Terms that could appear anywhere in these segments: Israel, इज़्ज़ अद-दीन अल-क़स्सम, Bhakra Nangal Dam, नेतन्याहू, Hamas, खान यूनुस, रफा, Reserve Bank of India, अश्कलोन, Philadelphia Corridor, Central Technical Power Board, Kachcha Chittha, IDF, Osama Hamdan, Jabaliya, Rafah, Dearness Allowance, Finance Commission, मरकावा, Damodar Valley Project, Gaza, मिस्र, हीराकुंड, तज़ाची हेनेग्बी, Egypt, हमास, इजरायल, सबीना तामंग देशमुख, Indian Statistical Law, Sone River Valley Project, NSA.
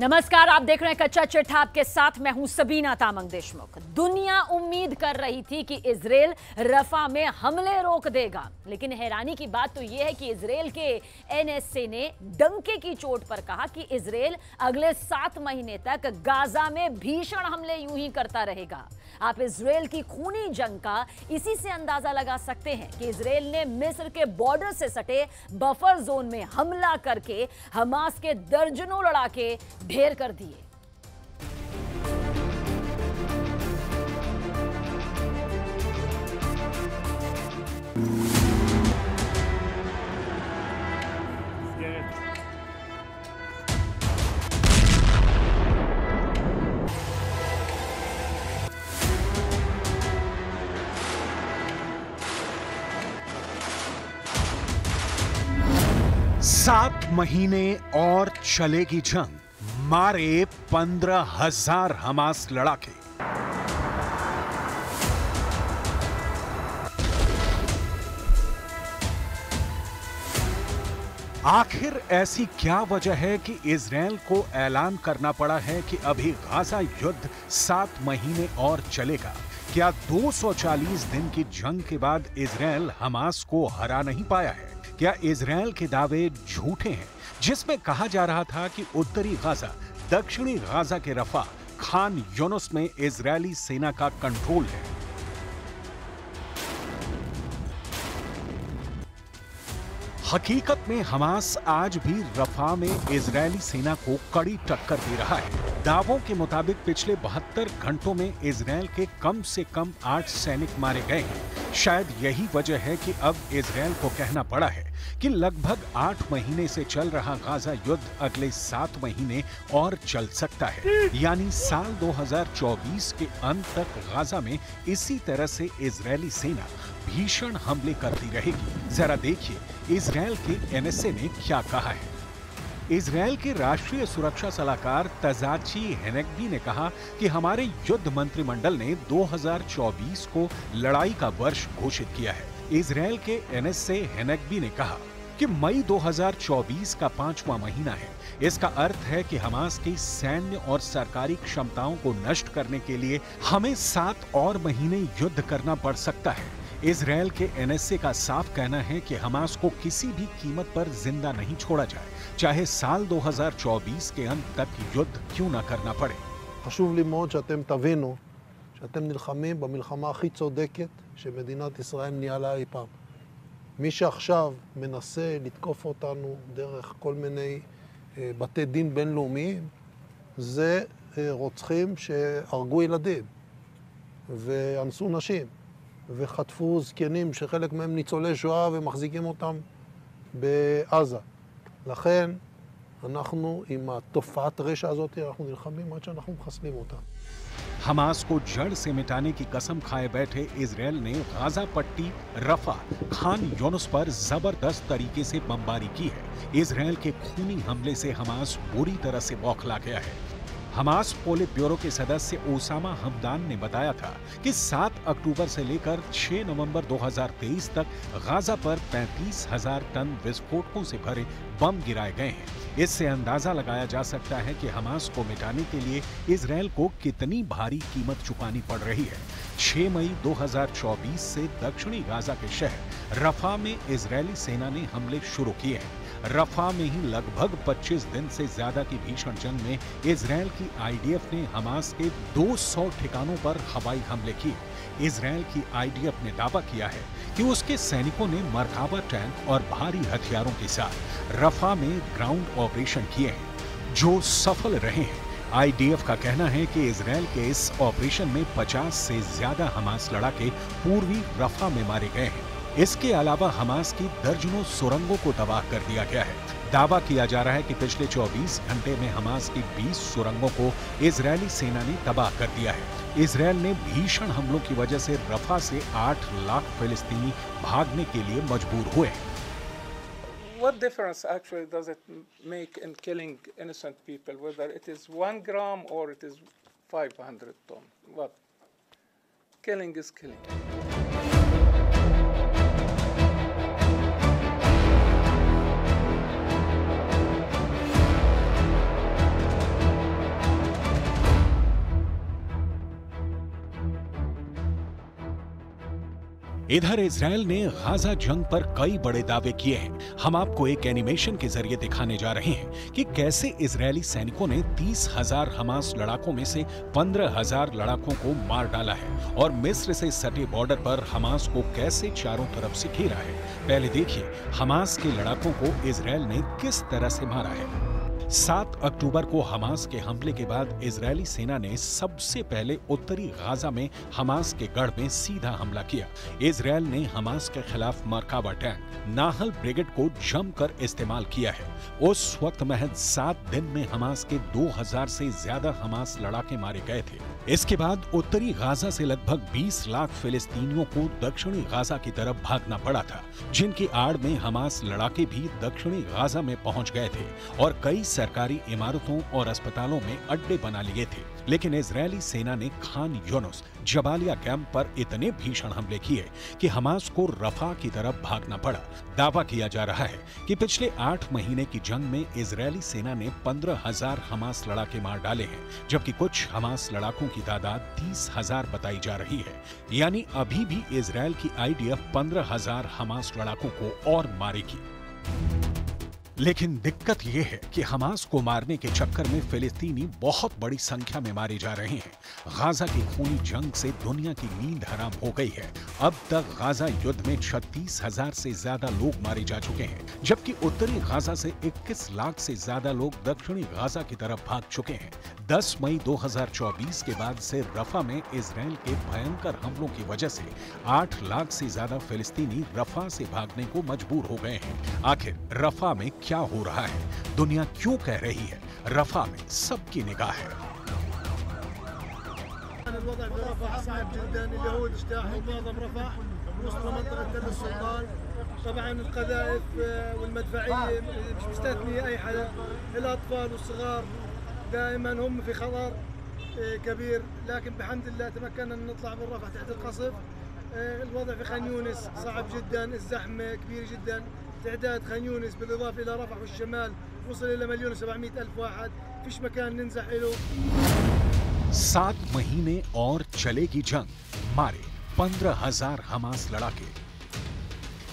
नमस्कार, आप देख रहे हैं कच्चा चिट्ठा, आपके साथ मैं हूं सबीना तामंग देशमुख। दुनिया उम्मीद कर रही थी कि इजरायल रफा में हमले रोक देगा, लेकिन हैरानी की बात तो यह है कि इजरायल के NSA ने डंके की चोट पर कहा कि इजरायल अगले 7 महीने तक गाजा में भीषण हमले यूं ही करता रहेगा। आप इजरायल की खूनी जंग का इसी से अंदाजा लगा सकते हैं कि इजरायल ने मिस्र के बॉर्डर से सटे बफर जोन में हमला करके हमास के दर्जनों लड़ाके ढेर कर दिए। सात महीने और चलेगी जंग, मारे 15,000 हमास लड़ाके। आखिर ऐसी क्या वजह है कि इजरायल को ऐलान करना पड़ा है कि अभी गाजा युद्ध 7 महीने और चलेगा? क्या 240 दिन की जंग के बाद इजरायल हमास को हरा नहीं पाया है? क्या इजरायल के दावे झूठे हैं जिसमें कहा जा रहा था कि उत्तरी गाजा, दक्षिणी गाजा के रफा, खान यूनुस में इजरायली सेना का कंट्रोल है? हकीकत में हमास आज भी रफा में इजरायली सेना को कड़ी टक्कर दे रहा है। दावों के मुताबिक पिछले 72 घंटों में इजरायल के कम से कम 8 सैनिक मारे गए हैं। शायद यही वजह है कि अब इजरायल को कहना पड़ा है कि लगभग 8 महीने से चल रहा गाजा युद्ध अगले 7 महीने और चल सकता है, यानी साल 2024 के अंत तक गाजा में इसी तरह से इजरायली सेना भीषण हमले करती रहेगी। जरा देखिए इजरायल के NSA ने क्या कहा है। इजरायल के राष्ट्रीय सुरक्षा सलाहकार तज़ाची हेनेग्बी ने कहा कि हमारे युद्ध मंत्रिमंडल ने 2024 को लड़ाई का वर्ष घोषित किया है। इजरायल के NSA हेनेग्बी ने कहा कि मई 2024 का 5वां महीना है। इसका अर्थ है कि हमास की सैन्य और सरकारी क्षमताओं को नष्ट करने के लिए हमें 7 और महीने युद्ध करना पड़ सकता है। इजरायल के NSA का साफ कहना है कि हमास को किसी भी कीमत पर जिंदा नहीं छोड़ा जाए, चाहे साल 2024 के अंत तक युद्ध क्यों ना करना पड़े। חשוב לי מאוד שאתם תבינו שאתם נלחמים במלחמה הכי צודקת שמדינת ישראל ניהלה אי פעם. מי שעכשיו מנסה לתקוף אותנו דרך כל מיני בתי דין בינלאומיים זה רוצחים שהרגו ילדים ואנסו נשים וחטפו זקנים שחלק מהם ניצולי שואה ומחזיקים אותם בעזה. לכן אנחנו עם התופעת רשע הזאת אנחנו נלחמים עד שאנחנו מחסלים אותה. हमास को जड़ से मिटाने की कसम खाए बैठे इजरायल ने गाजा पट्टी, रफा, खान यूनुस पर जबरदस्त तरीके से बमबारी की है। इजरायल के खूनी हमले से हमास बुरी तरह से बौखला गया है। हमास पोलित ब्यूरो के सदस्य ओसामा हमदान ने बताया था कि 7 अक्टूबर से लेकर 6 नवंबर 2023 तक गाजा पर 35,000 टन विस्फोटकों से भरे बम गिराए गए हैं। इससे अंदाजा लगाया जा सकता है कि हमास को मिटाने के लिए इजरायल को कितनी भारी कीमत चुकानी पड़ रही है। 6 मई 2024 से दक्षिणी गाजा के शहर रफा में इजरायली सेना ने हमले शुरू किए हैं। रफा में ही लगभग 25 दिन से ज्यादा की भीषण जंग में इजरायल की IDF ने हमास के 200 ठिकानों पर हवाई हमले किए। इजरायल की IDF ने दावा किया है कि उसके सैनिकों ने मरकावा टैंक और भारी हथियारों के साथ रफा में ग्राउंड ऑपरेशन किए हैं जो सफल रहे हैं। IDF का कहना है कि इजरायल के इस ऑपरेशन में 50 से ज्यादा हमास लड़ाके पूर्वी रफा में मारे गए हैं। इसके अलावा हमास की दर्जनों सुरंगों को तबाह कर दिया गया है। दावा किया जा रहा है कि पिछले 24 घंटे में हमास की 20 सुरंगों को इजरायली सेना ने तबाह कर दिया है। इजरायल ने भीषण हमलों की वजह से रफा से 8 लाख फिलिस्तीनी भागने के लिए मजबूर हुए। What difference actually does it make in killing innocent people, whether it is 1 gram or it is 500 ton? What? Killing is killing. इधर इसराइल ने गाजा जंग पर कई बड़े दावे किए हैं। हम आपको एक एनिमेशन के जरिए दिखाने जा रहे हैं कि कैसे इजरायली सैनिकों ने 30,000 हमास लड़ाकों में से 15,000 लड़ाकों को मार डाला है और मिस्र से सटे बॉर्डर पर हमास को कैसे चारों तरफ से घेरा है। पहले देखिए हमास के लड़ाकों को इसराइल ने किस तरह से मारा है। 7 अक्टूबर को हमास के हमले के बाद इजरायली सेना ने सबसे पहले उत्तरी गाजा में हमास के गढ़ में सीधा हमला किया। इजरायल ने हमास के खिलाफ मरकावा टैंक नाहल ब्रिगेड को जमकर इस्तेमाल किया है। उस वक्त महज 7 दिन में हमास के 2000 से ज्यादा हमास लड़ाके मारे गए थे। इसके बाद उत्तरी गाजा से लगभग 20 लाख फिलिस्तीनियों को दक्षिणी गाजा की तरफ भागना पड़ा था, जिनकी आड़ में हमास लड़ाके भी दक्षिणी गाजा में पहुंच गए थे और कई सरकारी इमारतों और अस्पतालों में अड्डे बना लिए थे। लेकिन इजरायली सेना ने खान यूनुस जबालिया कैंप पर इतने भीषण हमले किए कि हमास को रफा की तरफ भागना पड़ा। दावा किया जा रहा है कि पिछले 8 महीने की जंग में इजरायली सेना ने 15,000 हमास लड़ाके मार डाले हैं, जबकि कुछ हमास लड़ाकों की तादाद 30,000 बताई जा रही है। यानी अभी भी इजरायल की IDF 15,000 हमास लड़ाकों को और मारेगी। लेकिन दिक्कत यह है कि हमास को मारने के चक्कर में फिलिस्तीनी बहुत बड़ी संख्या में मारे जा रहे हैं। गाजा की खूनी जंग से दुनिया की नींद हराम हो गई है। अब तक गाजा युद्ध में 36,000 से ज्यादा लोग मारे जा चुके हैं, जबकि उत्तरी गाजा से 21 लाख से ज्यादा लोग दक्षिणी गाजा की तरफ भाग चुके हैं। 10 मई 2024 के बाद से रफा में इसराइल के भयंकर हमलों की वजह से 8 लाख से ज्यादा फिलिस्तीनी रफा से भागने को मजबूर हो गए हैं। आखिर रफा में क्या हो रहा है? दुनिया क्यों कह रही है रफा में सबकी निगाह है? دائما هم في خطر كبير لكن بحمد الله تمكننا ان نطلع من رفح تحت القصف الوضع في خان يونس صعب جدا الزحمه كبيره جدا تعداد خان يونس بالاضافه الى رفح والشمال وصل الى 1,700,000 واحد فيش مكان ننزح له 7 महीने और चलेगी जंग मारे 15,000 हमास लड़ाके।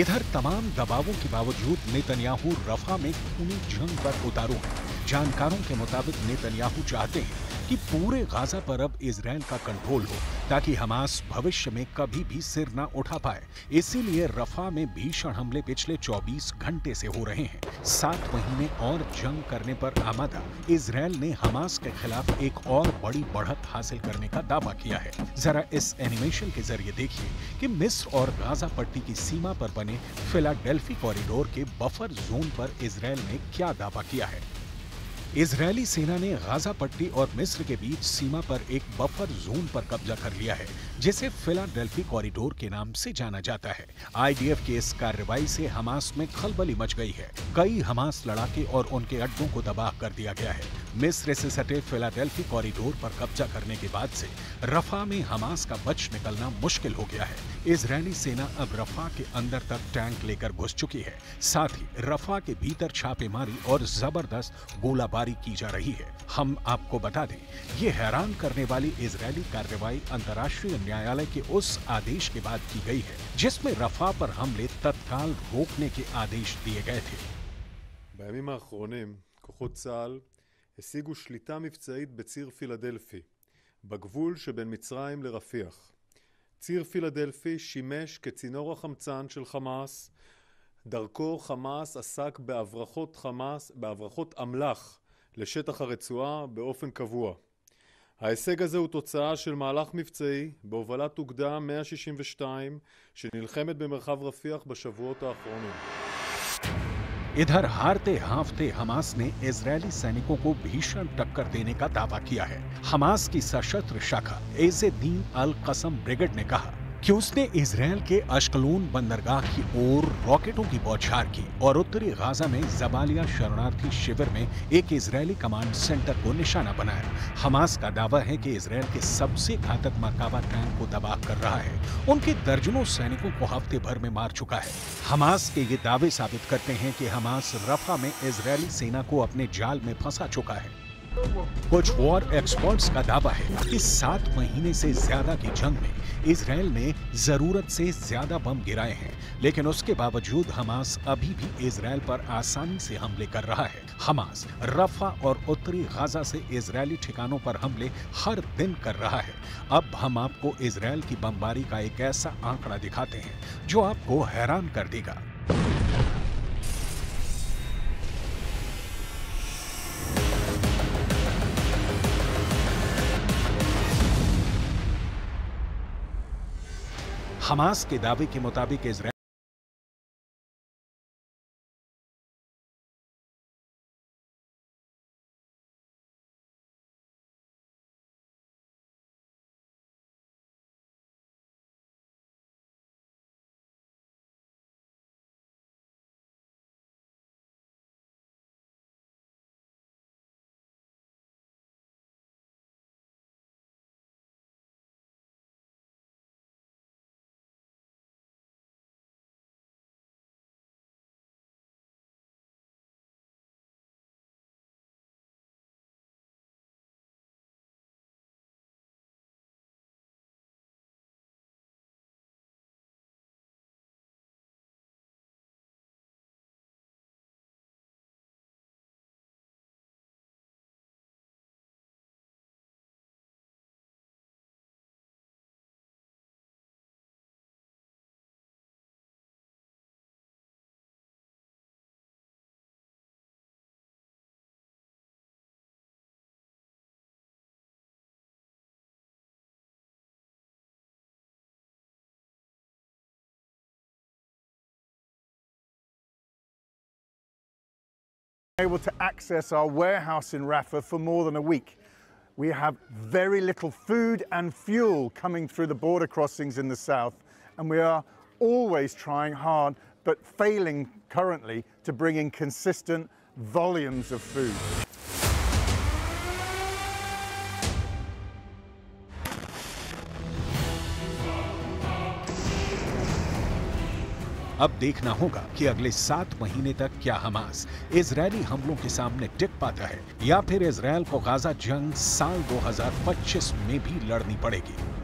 इधर तमाम दबावों के बावजूद नेतन्याहू रफा में खूनी जंग पर उतारू है। जानकारों के मुताबिक नेतन्याहू चाहते हैं कि पूरे गाजा पर अब इजरायल का कंट्रोल हो ताकि हमास भविष्य में कभी भी सिर न उठा पाए। इसीलिए रफा में भीषण हमले पिछले 24 घंटे से हो रहे हैं। 7 महीने और जंग करने पर आमादा इजरायल ने हमास के खिलाफ एक और बड़ी बढ़त हासिल करने का दावा किया है। जरा इस एनिमेशन के जरिए देखिए कि मिस्र और गाजा पट्टी की सीमा पर बने फिलाडेल्फिया कॉरिडोर के बफर जोन पर इजरायल ने क्या दावा किया है। इजरायली सेना ने गाजा पट्टी और मिस्र के बीच सीमा पर एक बफर जोन पर कब्जा कर लिया है, जिसे फिलाडेल्फिया कॉरिडोर के नाम से जाना जाता है। IDF की इस कार्रवाई से हमास में खलबली मच गई है। कई हमास लड़ाके और उनके अड्डों को तबाह कर दिया गया है। मिस्र से सटे फिलाडेल्फिया कॉरिडोर पर कब्जा करने के बाद से रफा में हमास का बच निकलना मुश्किल हो गया है। इजरायली सेना अब रफा के अंदर तक टैंक लेकर घुस चुकी है। साथ ही रफा के भीतर छापेमारी और जबरदस्त गोलाबारी की जा रही है। हम आपको बता दें, ये हैरान करने वाली इजरायली कार्रवाई अंतर्राष्ट्रीय न्यायालय के उस आदेश के बाद की गई है जिसमें रफा पर हमले तत्काल रोकने के आदेश दिए गए थे। השיגו שליטה מבצעית בציר פילדלפי, בגבול שבין מצרים לרפיח. ציר פילדלפי שימש כצינור החמצן של חמאס. דרכו חמאס עסק בהברחות אמל"ח לשטח הרצועה באופן קבוע. ההישג הזה הוא תוצאה של מהלך מבצעי בהובלת אוגדה 162 שנלחמת במרחב רפיח בשבועות האחרונים. इधर हारते हांफते हमास ने इजरायली सैनिकों को भीषण टक्कर देने का दावा किया है। हमास की सशस्त्र शाखा इज़्ज़ अद-दीन अल-क़स्सम ब्रिगेड ने कहा कि उसने इजरायल के अश्कलोन बंदरगाह की ओर रॉकेटों की बौछार की और उत्तरी गाजा में जबालिया शरणार्थी शिविर में एक इजरायली कमांड सेंटर को निशाना बनाया। हमास का दावा है कि इजरायल के सबसे घातक मरकावा टैंक को तबाह कर रहा है। उनके दर्जनों सैनिकों को हफ्ते भर में मार चुका है। हमास के ये दावे साबित करते हैं कि हमास रफा में इजरायली सेना को अपने जाल में फंसा चुका है। कुछ वॉर एक्सपर्ट्स का दावा है कि 7 महीने से ज्यादा की जंग में इसराइल ने जरूरत से ज्यादा बम गिराए हैं, लेकिन उसके बावजूद हमास अभी भी इसराइल पर आसानी से हमले कर रहा है। हमास रफा और उत्तरी गाजा से इसराइली ठिकानों पर हमले हर दिन कर रहा है। अब हम आपको इसराइल की बमबारी का एक ऐसा आंकड़ा दिखाते हैं जो आपको हैरान कर देगा। हमास के दावे के मुताबिक Israel able to access our warehouse in Rafah for more than a week. We have very little food and fuel coming through the border crossings in the south, and we are always trying hard but failing currently to bring in consistent volumes of food. अब देखना होगा कि अगले 7 महीने तक क्या हमास Israeli हमलों के सामने टिक पाता है या फिर इजरायल को गाजा जंग साल 2025 में भी लड़नी पड़ेगी।